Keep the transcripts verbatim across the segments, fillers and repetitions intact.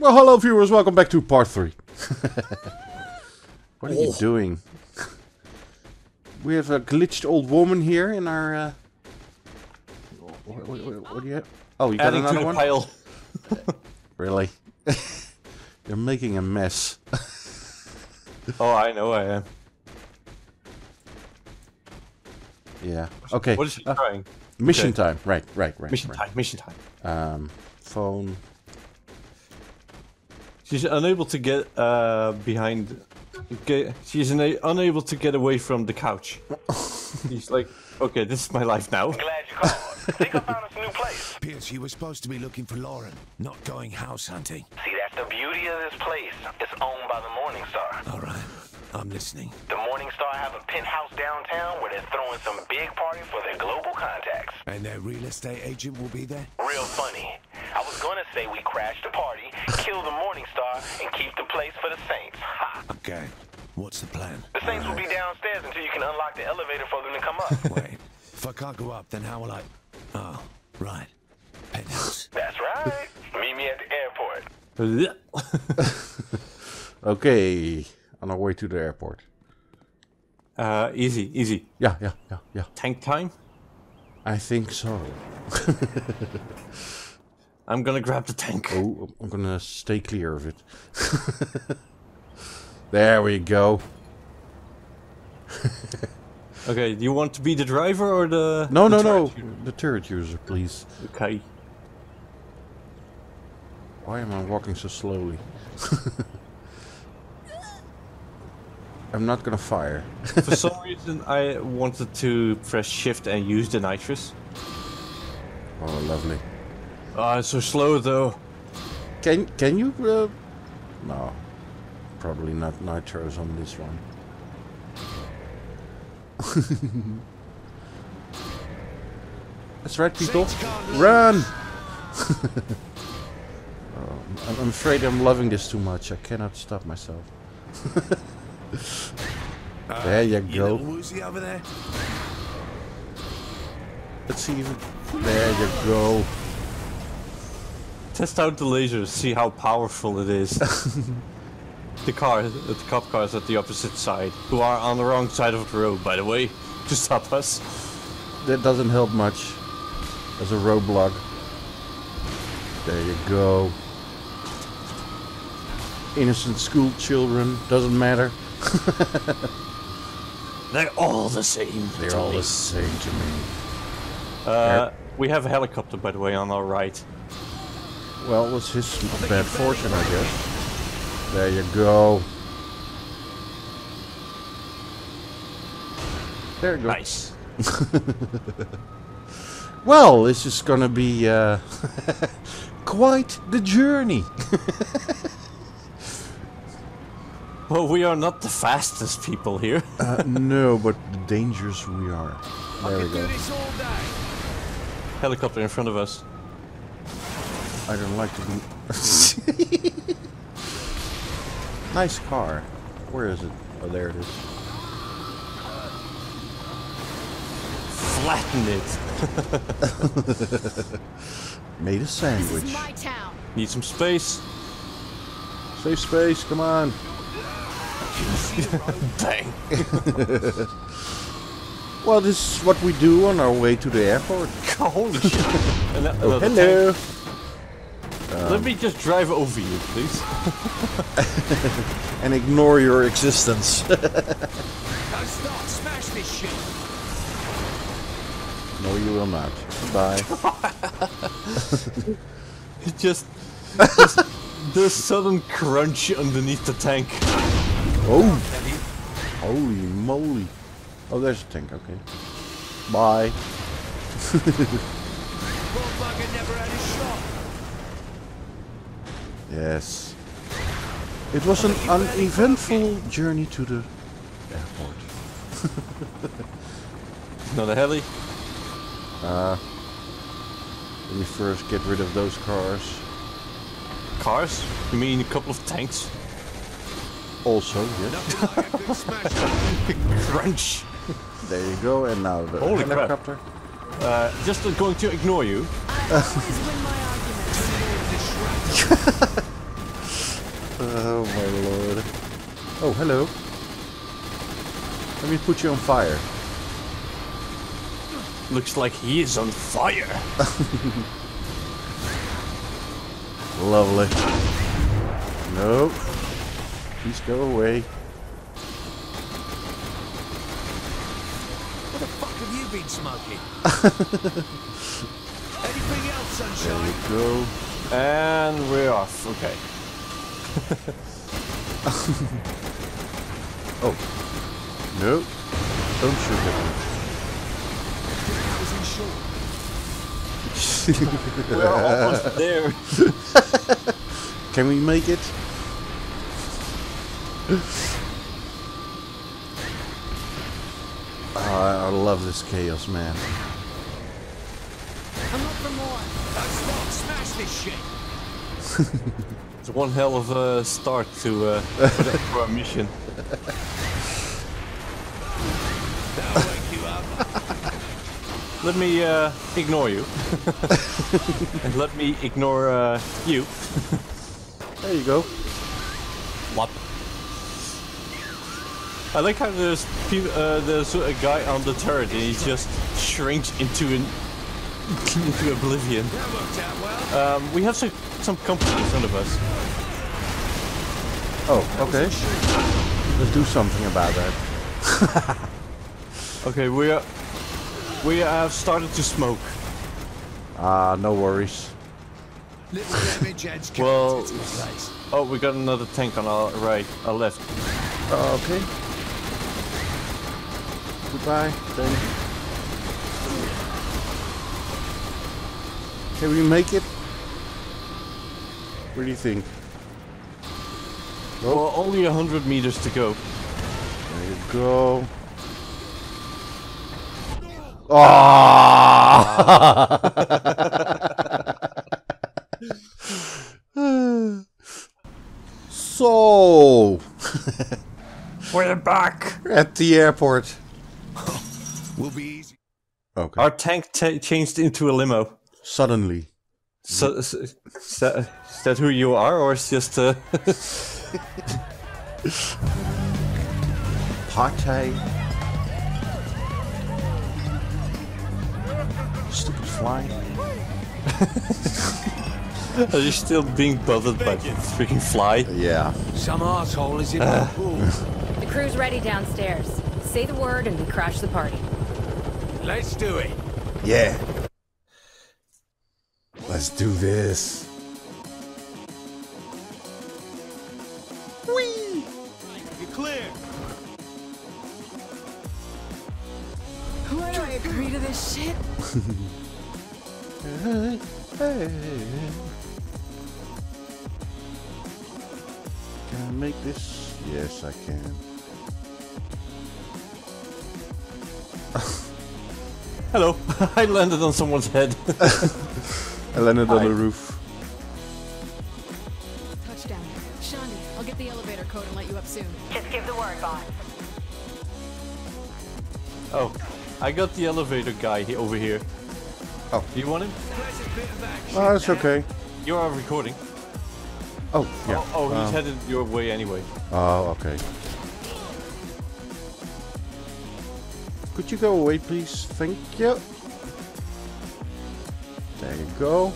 Well, hello viewers, welcome back to part three. What are oh. you doing? We have a glitched old woman here in our... Uh... What, what, what, what do you have? Oh, you got Adding another to the one? Pile. Really? You're making a mess. Oh, I know I am. Yeah, okay. What is she uh, trying? Mission okay. time, right, right, right. Mission right. time, mission time. Um, phone... She's unable to get uh, behind. Okay, she's una unable to get away from the couch. She's like, okay, this is my life now. Glad you called. Think I found us a new place. Pierce, you were supposed to be looking for Lauren, not going house hunting. See, that's the beauty of this place. It's owned by the Morningstar. All right, I'm listening. The Morningstar have a penthouse downtown where they're throwing some big party for their global contacts. And their real estate agent will be there. Real funny. I was gonna say we crash the party, kill the Morningstar, and keep the place for the Saints. Ha! Okay, what's the plan? The Saints right. will be downstairs until you can unlock the elevator for them to come up. Wait, if I can't go up, then how will I... Oh, right. Penthouse. That's right. Meet me at the airport. Okay, on our way to the airport. Uh, easy, easy. Yeah, yeah, yeah, yeah. Tank time? I think so. I'm gonna grab the tank. Oh, I'm gonna stay clear of it. There we go. Okay, do you want to be the driver or the... No, the no, no. User? The turret user, please. Okay. Why am I walking so slowly? I'm not gonna fire. For some reason, I wanted to press shift and use the nitrous. Oh, lovely. Ah, oh, so slow though. Can can you? Uh, no, probably not nitros on this one. That's right, people. Run! Oh, I'm afraid I'm loving this too much. I cannot stop myself. uh, there you go. Woozy over there. Let's see. If there you go. Test out the lasers, see how powerful it is. The cars, the cop cars at the opposite side, who are on the wrong side of the road, by the way, to stop us. That doesn't help much as a roadblock. There you go. Innocent school children, doesn't matter. They're all the same. They're all me. the same to me. Uh, we have a helicopter, by the way, on our right. Well, it was his bad fortune, I guess. There you go. There you go. Nice. Well, this is gonna be uh, quite the journey. Well, we are not the fastest people here. uh, no, but the dangerous we are. There we go. Helicopter in front of us. I don't like to be... Nice car. Where is it? Oh, there it is. Flatten it. Made a sandwich. This is my town. Need some space. Save space, come on. Dang. Well, this is what we do on our way to the airport. Holy shit. Oh, hello. Tank. Um, Let me just drive over you, please. And ignore your existence. Now stop, smash this shit. No, you will not. Bye. It just, just the sudden crunch underneath the tank. Oh! Holy moly! Oh, there's a tank. Okay. Bye. Yes. It was an uneventful journey to the airport. Not a heli. Uh, let me first get rid of those cars. Cars? You mean a couple of tanks? Also, yes. Crunch! There you go, and now the Holy helicopter. Crap. Uh, just going to ignore you. I always win my arguments. Oh my lord. Oh, hello. Let me put you on fire. Looks like he is on fire. Lovely. Nope. Please go away. What the fuck have you been smoking? Anything else, sunshine? There we go. And we're off. Okay. Oh. Nope. Don't shoot him. We're almost there. Can we make it? Oh, I love this chaos, man. Come up for more. Don't stop. Smash this shit. It's one hell of a start to uh, for, that, for our mission. That'll wake you up. Let me uh, ignore you, and let me ignore uh, you. There you go. What? I like how there's uh, there's a guy on the turret and he just shrinks into an into oblivion. Um, we have some some company in front of us. Oh, okay. Let's do something about that. Okay, we are we have started to smoke. Ah, uh, no worries. Well, oh, we got another tank on our right, our left. Uh, okay. Goodbye, then. Can we make it? What do you think? Nope. Well, only a hundred meters to go. There you go. Oh! Ah. So, we're back at the airport. We'll be easy. Okay. Our tank changed into a limo. Suddenly. So, so, so, is that who you are, or is just a... Party. Stupid fly. Are you still being bothered by the freaking fly? Yeah. Some asshole is in uh. the pool. The crew's ready downstairs. Say the word and we crash the party. Let's do it. Yeah. Let's do this. Whee! You're clear. Why do I agree to this shit? Can I make this? Yes, I can. Hello, I landed on someone's head. I landed Hi. on the roof. Touchdown. Shani, I'll get the elevator code and let you up soon. Just give the word, boss. Oh, I got the elevator guy he over here. Oh. Do you want him? Oh, it's okay. You are recording. Oh, yeah. Oh, oh he's um. headed your way anyway. Oh, okay. Could you go away, please? Thank you. There you go.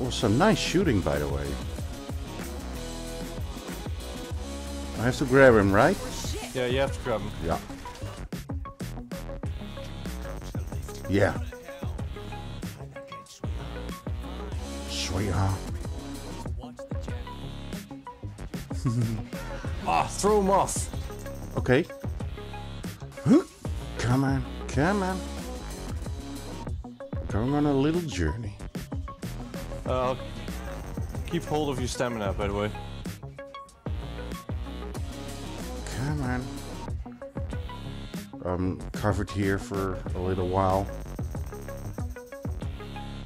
Oh, some nice shooting, by the way. I have to grab him, right? Yeah, you have to grab him. Yeah. Yeah. Sweetheart. Ah, throw him off. Okay. Come on, come on. Going on a little journey. Uh, keep hold of your stamina, by the way. Come on. I'm covered here for a little while.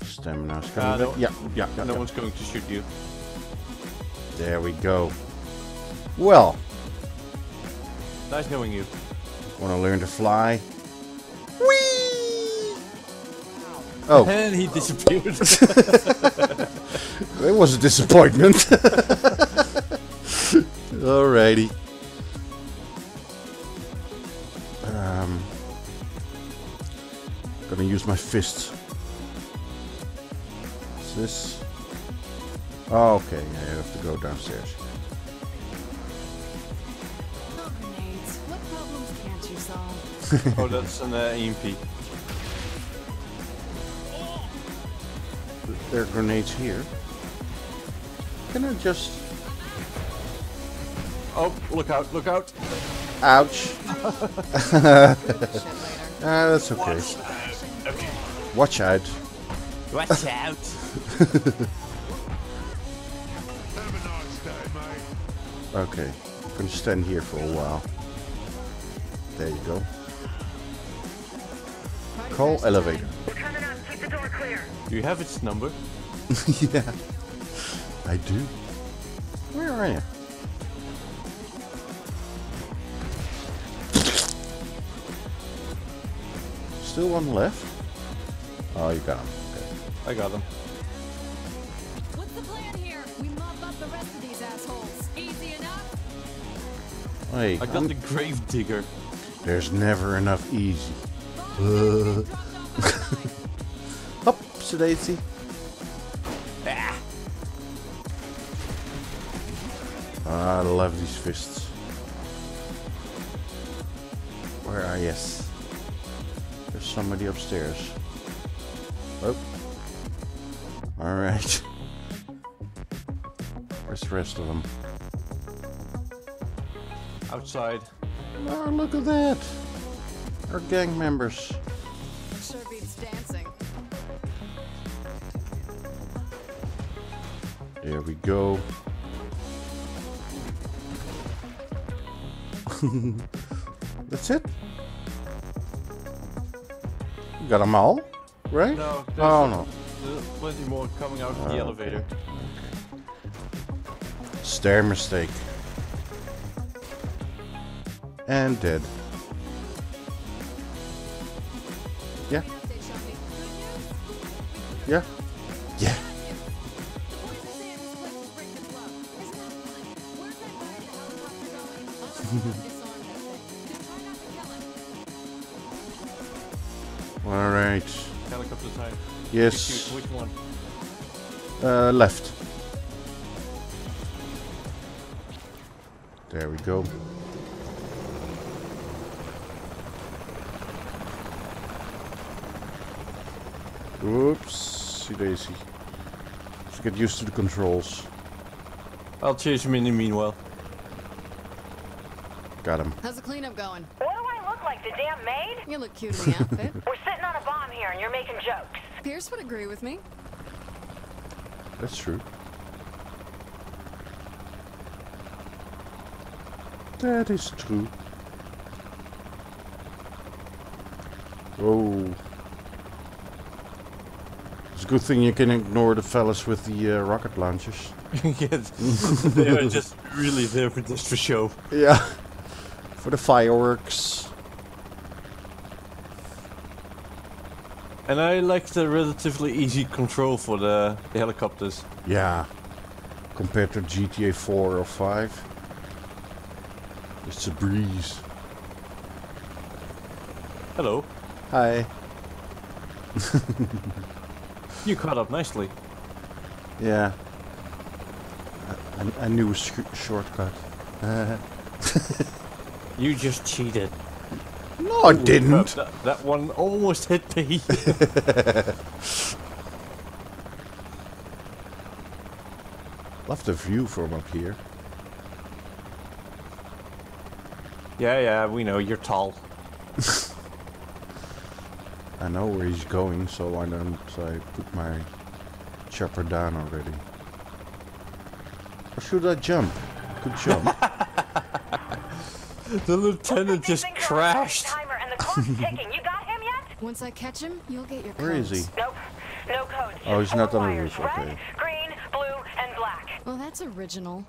Stamina's coming uh, no, yeah, yeah, yeah. No yeah. one's going to shoot you. There we go. Well. Nice knowing you. Want to learn to fly? Whee! Oh. And he disappeared. That was a disappointment. Alrighty. Um, gonna use my fist. What's this? Oh, okay, I have to go downstairs. Oh, that's an uh, E M P. There are grenades here. Can I just... Oh, look out, look out! Ouch! Ah, uh, that's okay. Watch out. Watch out! Okay, I'm gonna stand here for a while. There you go. Call elevator. We're coming up. Keep the door clear. Do you have its number? Yeah, I do. Where are you? Still one left. Oh, you got him. Okay. I got him. What's the plan here? We mop up the rest of these assholes. Easy enough. Hey, I got I'm... the grave digger. There's never enough easy. Uh. Up, sedacy. Ah. I love these fists. Where are you? Yes. There's somebody upstairs. Oh. All right. Where's the rest of them? Outside. Oh, look at that. Our gang members. Sure beats dancing. There we go. That's it. You got them all, right? No. Oh no. There's plenty more coming out of oh, the elevator. Okay. Okay. Stair mistake. And dead. Yeah. Yeah. Yeah. All right. Helicopter time. Yes. Which one? Uh, left. There we go. Oopsie daisy. Let's get used to the controls. I'll chase him in the meanwhile. Got him. How's the cleanup going? What do I look like, the damn maid? You look cute in the outfit. We're sitting on a bomb here and you're making jokes. Pierce would agree with me. That's true. That is true. Oh. Good thing you can ignore the fellas with the uh, rocket launchers. Yes, they are just really there for just for show. Yeah, for the fireworks. And I like the relatively easy control for the, the helicopters. Yeah, compared to G T A four or five, it's a breeze. Hello. Hi. You caught up nicely. Yeah. I, I, I knew a sh shortcut. Uh. You just cheated. No, I Ooh, didn't. That, that one almost hit me. Love the view from up here. Yeah, yeah, we know. You're tall. I know where he's going, so I don't. So I put my chopper down already. Or should I jump? I could jump. The lieutenant just crashed. Timer and the clock's ticking. You got him yet? Once I catch him, you'll get your codes. Where is he? Nope, no codes. Oh, he's not on the roof. Okay. Red, green, blue, and black. Well, that's original.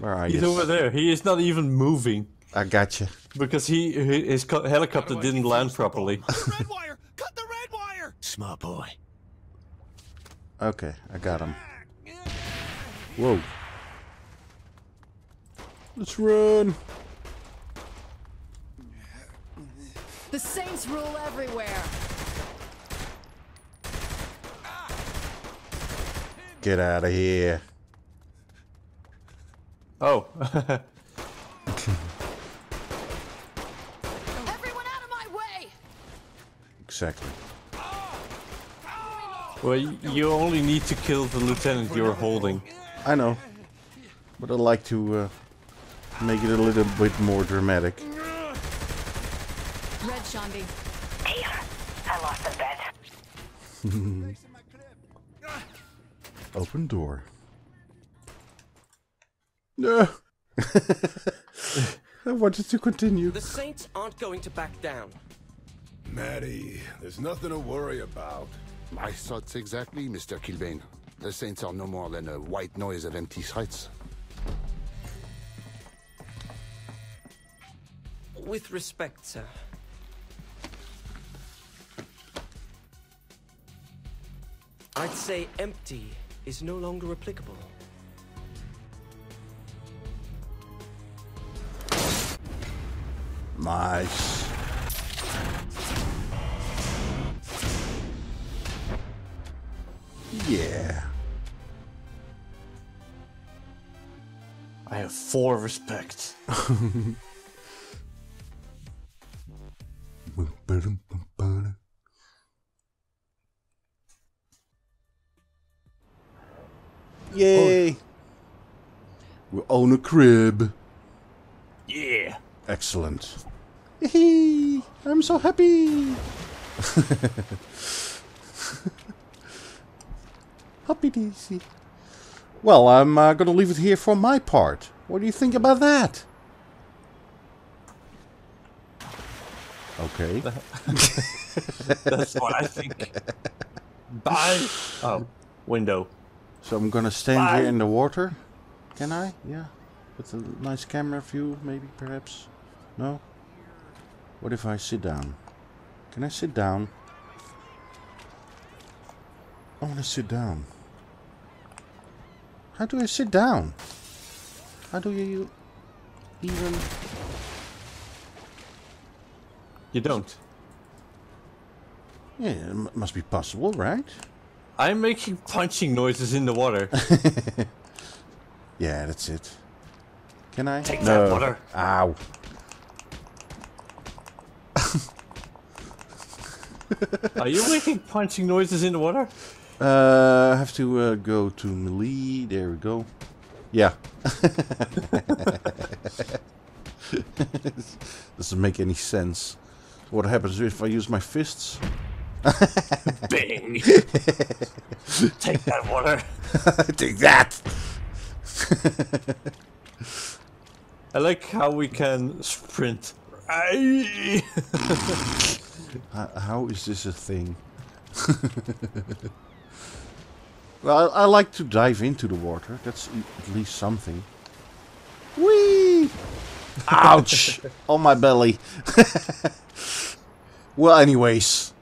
Where are you? He's over there. He is not even moving. I gotcha. Because he his helicopter didn't land properly. Cut the red wire! Cut the red wire! Smart boy. Okay, I got him. Whoa. Let's run. The Saints rule everywhere. Get out of here. Oh. Everyone out of my way. Exactly. Well, you only need to kill the lieutenant you're holding. I know. But I'd like to uh, make it a little bit more dramatic. Red Shandi. Pierce, I lost the bet. Open door. No. I wanted to continue. The Saints aren't going to back down. Maddie, there's nothing to worry about. My thoughts exactly, Mister Killbane. The Saints are no more than a white noise of empty sights. With respect, sir. I'd say empty is no longer applicable. Nice. Yeah. I have full respect. Yay! Oh. We own a crib. Yeah. Excellent. Hee! I'm so happy. Happy daisy. Well, I'm uh, gonna leave it here for my part. What do you think about that? Okay. That's what I think. Bye. Oh, window. So I'm gonna stand Bye. here in the water. Can I? Yeah. With a nice camera view, maybe, perhaps. No. What if I sit down? Can I sit down? I want to sit down. How do I sit down? How do you even? You don't. Yeah, it must be possible, right? I'm making punching noises in the water. Yeah, that's it. Can I? Take no. that water. Ow. Are you making punching noises in the water? Uh, I have to uh, go to melee. There we go. Yeah. Doesn't make any sense. What happens if I use my fists? Bang! Take that water. Take that. I like how we can sprint. How is this a thing? Well, I, I like to dive into the water. That's at least something. Whee! Ouch! On my belly. Well, anyways.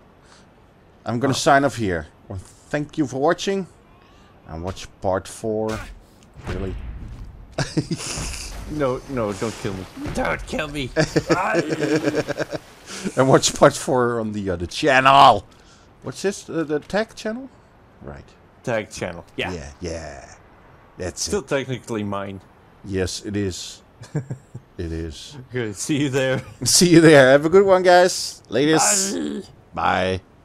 I'm gonna oh. sign off here. Well, thank you for watching. And watch part four. Really? No, no, don't kill me. Don't kill me. And watch part four on the other channel. What's this? Uh, the tag channel? Right. Tag channel. Yeah. Yeah. Yeah. That's Still it. technically mine. Yes, it is. It is. Good. See you there. See you there. Have a good one, guys. Latest. Bye. Bye.